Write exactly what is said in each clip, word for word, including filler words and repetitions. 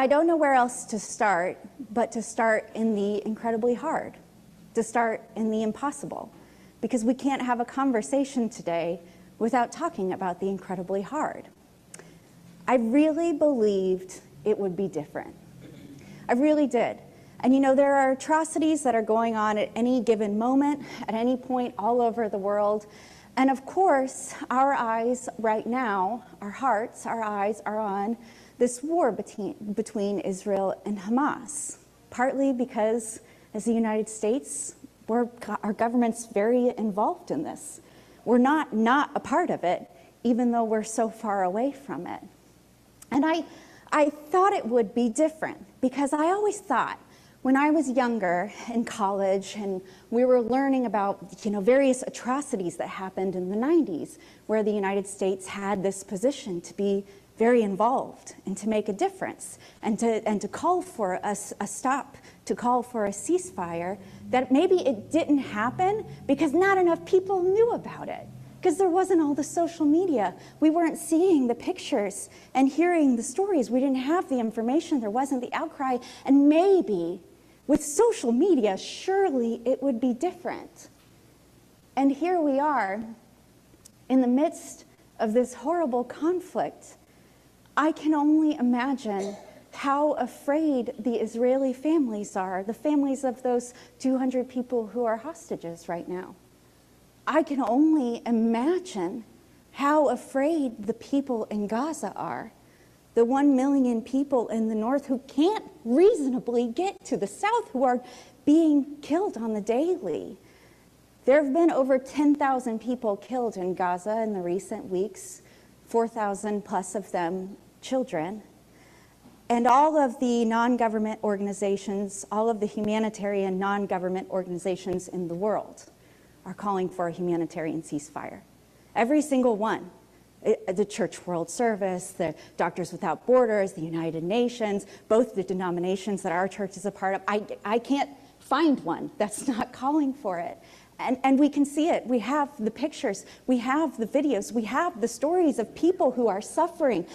I don't know where else to start, but to start in the incredibly hard, to start in the impossible, because we can't have a conversation today without talking about the incredibly hard. I really believed it would be different. I really did. And you know, there are atrocities that are going on at any given moment, at any point all over the world. And of course, our eyes right now, our hearts, our eyes are on this war between, between Israel and Hamas, partly because as the United States, we're, our government's very involved in this. We're not not a part of it, even though we're so far away from it. And I, I thought it would be different, because I always thought, when I was younger in college and we were learning about, you know, various atrocities that happened in the nineties, where the United States had this position to be very involved and to make a difference and to, and to call for a, a stop, to call for a ceasefire, that maybe it didn't happen because not enough people knew about it, because there wasn't all the social media. We weren't seeing the pictures and hearing the stories. We didn't have the information. There wasn't the outcry. And maybe with social media, surely it would be different. And here we are in the midst of this horrible conflict. I can only imagine how afraid the Israeli families are, the families of those two hundred people who are hostages right now. I can only imagine how afraid the people in Gaza are, the one million people in the north who can't reasonably get to the south, who are being killed on the daily. There have been over ten thousand people killed in Gaza in the recent weeks, four thousand plus of them children, and all of the non-government organizations, all of the humanitarian non-government organizations in the world are calling for a humanitarian ceasefire. Every single one, the Church World Service, the Doctors Without Borders, the United Nations, both the denominations that our church is a part of. I, I can't find one that's not calling for it. And, and we can see it. We have the pictures, we have the videos, we have the stories of people who are suffering.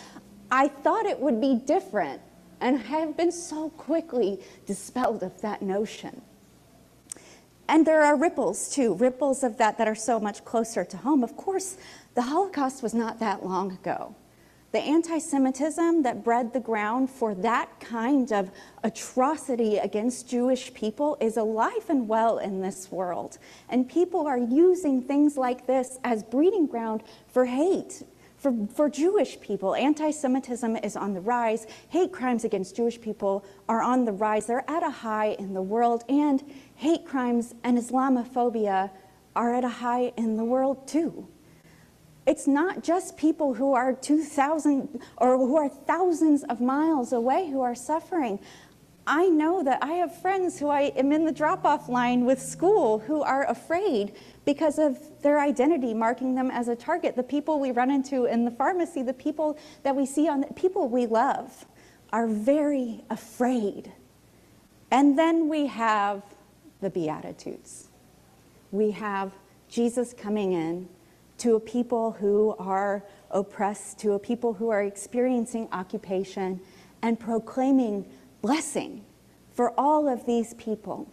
I thought it would be different, and I have been so quickly dispelled of that notion. And there are ripples too, ripples of that that are so much closer to home. Of course, the Holocaust was not that long ago. The anti-Semitism that bred the ground for that kind of atrocity against Jewish people is alive and well in this world. And people are using things like this as breeding ground for hate, for, for Jewish people. Anti-Semitism is on the rise. Hate crimes against Jewish people are on the rise. They're at a high in the world, and hate crimes and Islamophobia are at a high in the world too. It's not just people who are two thousand or who are thousands of miles away who are suffering. I know that I have friends who I am in the drop-off line with school who are afraid because of their identity marking them as a target. The people we run into in the pharmacy, the people that we see on the people we love are very afraid. And then we have the Beatitudes. We have Jesus coming in to a people who are oppressed, to a people who are experiencing occupation, and proclaiming blessing for all of these people.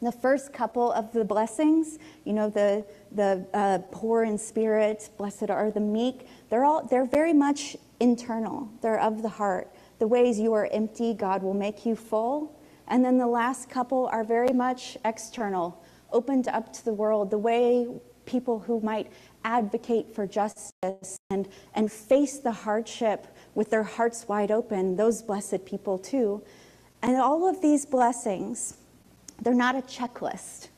The first couple of the blessings, you know, the, the uh, poor in spirit, blessed are the meek, they're, all, they're very much internal, they're of the heart. The ways you are empty, God will make you full. And then the last couple are very much external, opened up to the world, the way people who might advocate for justice and, and face the hardship with their hearts wide open, those blessed people too. And all of these blessings, they're not a checklist,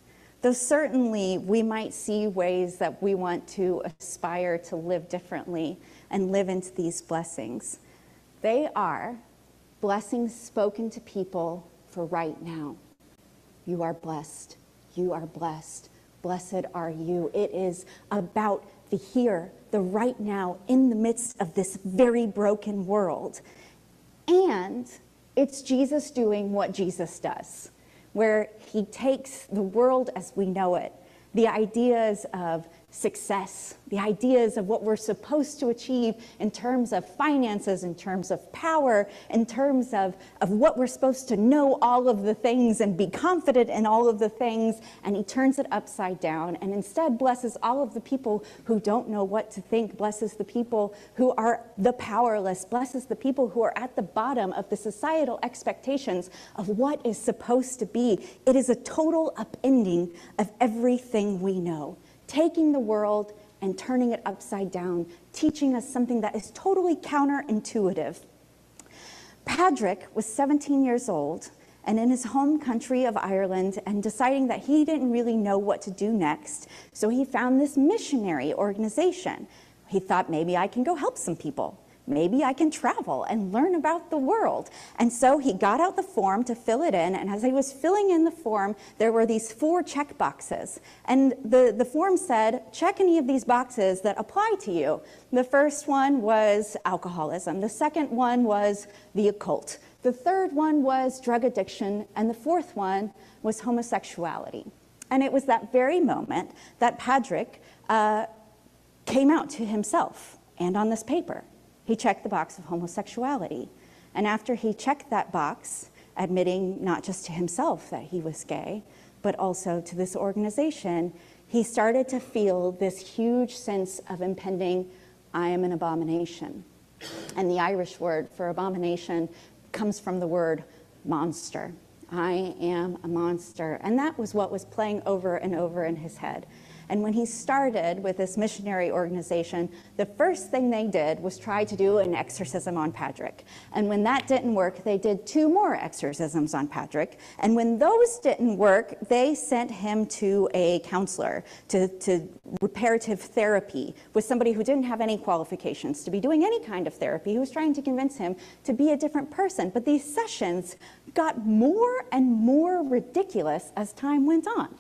though certainly we might see ways that we want to aspire to live differently and live into these blessings. They are blessings spoken to people for right now. You are blessed, you are blessed. Blessed are you. It is about the here, the right now, in the midst of this very broken world. And it's Jesus doing what Jesus does, where he takes the world as we know it, the ideas of success, the ideas of what we're supposed to achieve in terms of finances, in terms of power, in terms of, of what we're supposed to know all of the things and be confident in all of the things, and he turns it upside down and instead blesses all of the people who don't know what to think, blesses the people who are the powerless, blesses the people who are at the bottom of the societal expectations of what is supposed to be. It is a total upending of everything we know. Taking the world and turning it upside down, teaching us something that is totally counterintuitive. Patrick was seventeen years old and in his home country of Ireland, and deciding that he didn't really know what to do next, so he found this missionary organization. He thought, maybe I can go help some people. Maybe I can travel and learn about the world. And so he got out the form to fill it in, and as he was filling in the form, there were these four check boxes. And the, the form said, check any of these boxes that apply to you. The first one was alcoholism. The second one was the occult. The third one was drug addiction. And the fourth one was homosexuality. And it was that very moment that Patrick uh, came out to himself and on this paper. He checked the box of homosexuality. And after he checked that box, admitting not just to himself that he was gay, but also to this organization, he started to feel this huge sense of impending, I am an abomination. And the Irish word for abomination comes from the word monster. I am a monster. And that was what was playing over and over in his head. And when he started with this missionary organization, the first thing they did was try to do an exorcism on Patrick. And when that didn't work, they did two more exorcisms on Patrick. And when those didn't work, they sent him to a counselor, to, to reparative therapy, with somebody who didn't have any qualifications to be doing any kind of therapy, who was trying to convince him to be a different person. But these sessions got more and more ridiculous as time went on.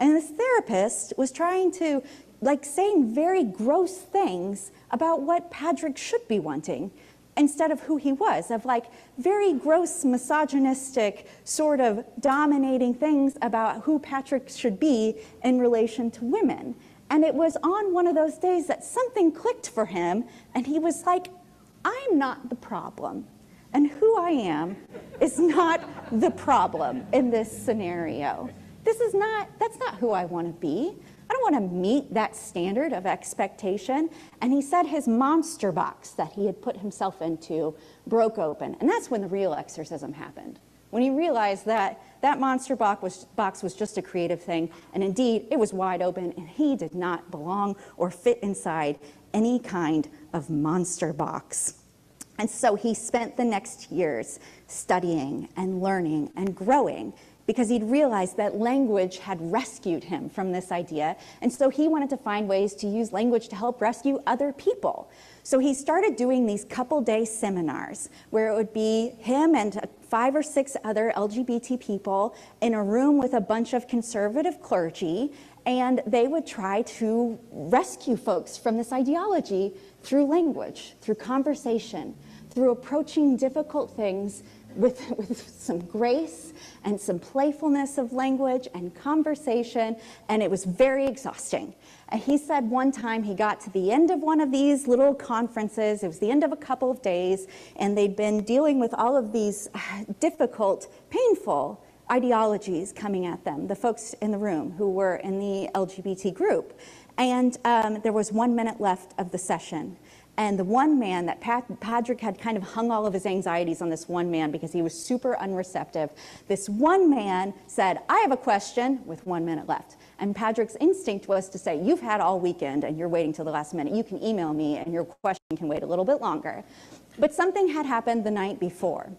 And this therapist was trying to, like, saying very gross things about what Patrick should be wanting instead of who he was, of like very gross, misogynistic, sort of dominating things about who Patrick should be in relation to women. And it was on one of those days that something clicked for him, and he was like, I'm not the problem, and who I am is not the problem in this scenario. This is not, that's not who I want to be. I don't want to meet that standard of expectation. And he said his monster box that he had put himself into broke open. And that's when the real exorcism happened, when he realized that that monster box was, box was just a creative thing. And indeed, it was wide open, and he did not belong or fit inside any kind of monster box. And so he spent the next years studying and learning and growing, because he'd realized that language had rescued him from this idea. And so he wanted to find ways to use language to help rescue other people. So he started doing these couple day seminars where it would be him and five or six other L G B T people in a room with a bunch of conservative clergy, and they would try to rescue folks from this ideology through language, through conversation, through approaching difficult things With, with some grace and some playfulness of language and conversation, and it was very exhausting. And he said one time he got to the end of one of these little conferences, it was the end of a couple of days, and they'd been dealing with all of these difficult, painful ideologies coming at them, the folks in the room who were in the L G B T group. And um, there was one minute left of the session. And the one man that Pat, Patrick had kind of hung all of his anxieties on this one man because he was super unreceptive. This one man said, I have a question, with one minute left. And Patrick's instinct was to say, you've had all weekend and you're waiting till the last minute. You can email me and your question can wait a little bit longer. But something had happened the night before.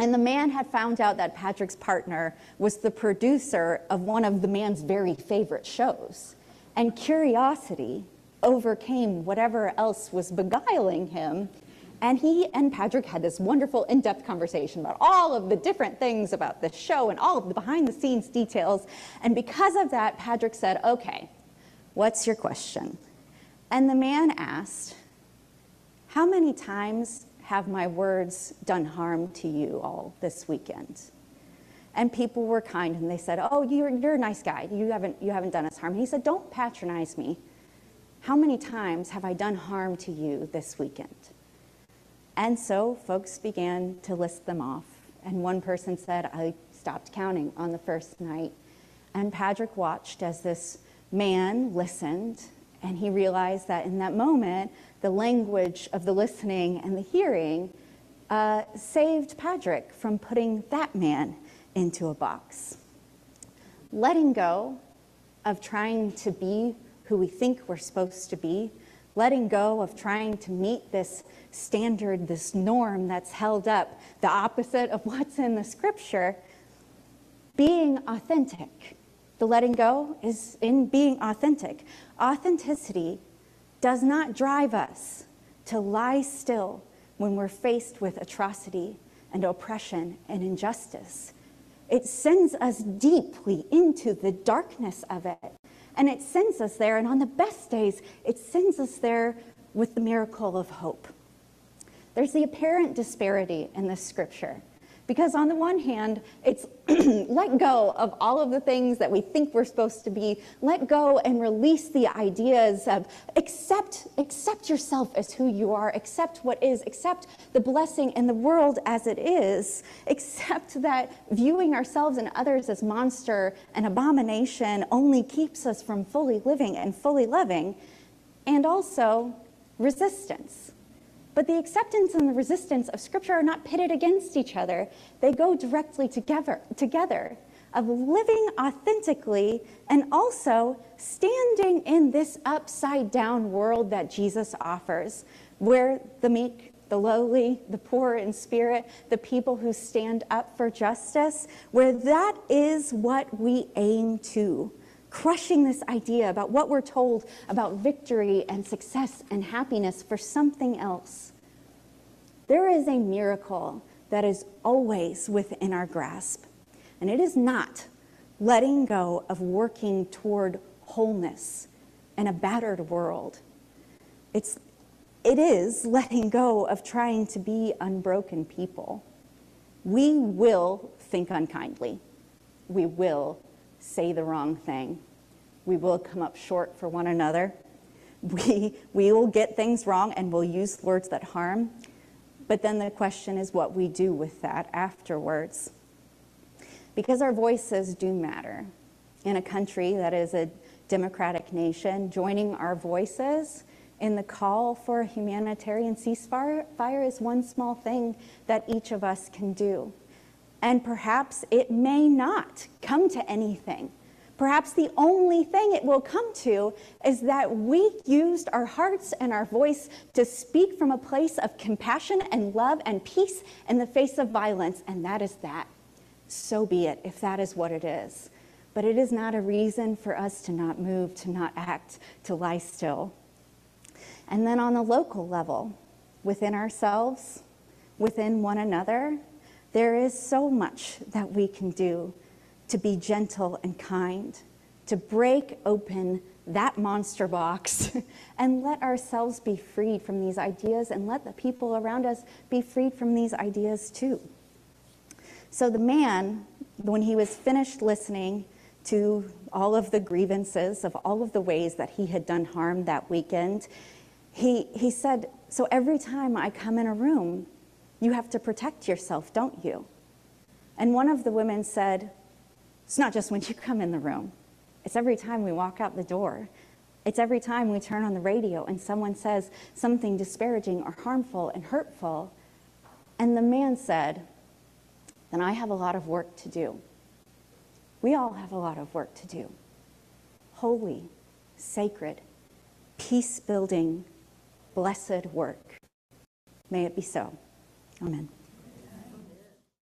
And the man had found out that Patrick's partner was the producer of one of the man's very favorite shows. And curiosity overcame whatever else was beguiling him, and he and Patrick had this wonderful in-depth conversation about all of the different things about this show and all of the behind-the-scenes details. And because of that, Patrick said, okay, what's your question? And the man asked, how many times have my words done harm to you all this weekend? And people were kind, and they said, oh, you're, you're a nice guy. You haven't, you haven't done us harm. And he said, don't patronize me. How many times have I done harm to you this weekend? And so folks began to list them off. And one person said, I stopped counting on the first night. And Patrick watched as this man listened, and he realized that in that moment, the language of the listening and the hearing uh, saved Patrick from putting that man into a box. Letting go of trying to be who we think we're supposed to be, letting go of trying to meet this standard, this norm that's held up, the opposite of what's in the scripture, being authentic. The letting go is in being authentic. Authenticity does not drive us to lie still when we're faced with atrocity and oppression and injustice. It sends us deeply into the darkness of it, and it sends us there, and on the best days, it sends us there with the miracle of hope. There's the apparent disparity in this scripture, because on the one hand, it's let go of all of the things that we think we're supposed to be, let go and release the ideas of accept, accept yourself as who you are, accept what is, accept the blessing and the world as it is, accept that viewing ourselves and others as monster and abomination only keeps us from fully living and fully loving, and also resistance. But the acceptance and the resistance of Scripture are not pitted against each other. They go directly together, together of living authentically and also standing in this upside-down world that Jesus offers, where the meek, the lowly, the poor in spirit, the people who stand up for justice, where that is what we aim to. Crushing this idea about what we're told about victory and success and happiness for something else. There is a miracle that is always within our grasp, and it is not letting go of working toward wholeness in a battered world. It's, it is letting go of trying to be unbroken people. We will think unkindly. We will say the wrong thing. We will come up short for one another. We, we will get things wrong and we'll use words that harm. But then the question is what we do with that afterwards. Because our voices do matter. In a country that is a democratic nation, joining our voices in the call for a humanitarian ceasefire is one small thing that each of us can do. And perhaps it may not come to anything. Perhaps the only thing it will come to is that we used our hearts and our voice to speak from a place of compassion and love and peace in the face of violence, and that is that. So be it, if that is what it is. But it is not a reason for us to not move, to not act, to lie still. And then on the local level, within ourselves, within one another, there is so much that we can do to be gentle and kind, to break open that monster box and let ourselves be freed from these ideas and let the people around us be freed from these ideas too. So the man, when he was finished listening to all of the grievances of all of the ways that he had done harm that weekend, he, he said, so every time I come in a room, you have to protect yourself, don't you? And one of the women said, it's not just when you come in the room. It's every time we walk out the door. It's every time we turn on the radio and someone says something disparaging or harmful and hurtful. And the man said, then I have a lot of work to do. We all have a lot of work to do. Holy, sacred, peace-building, blessed work. May it be so. Amen.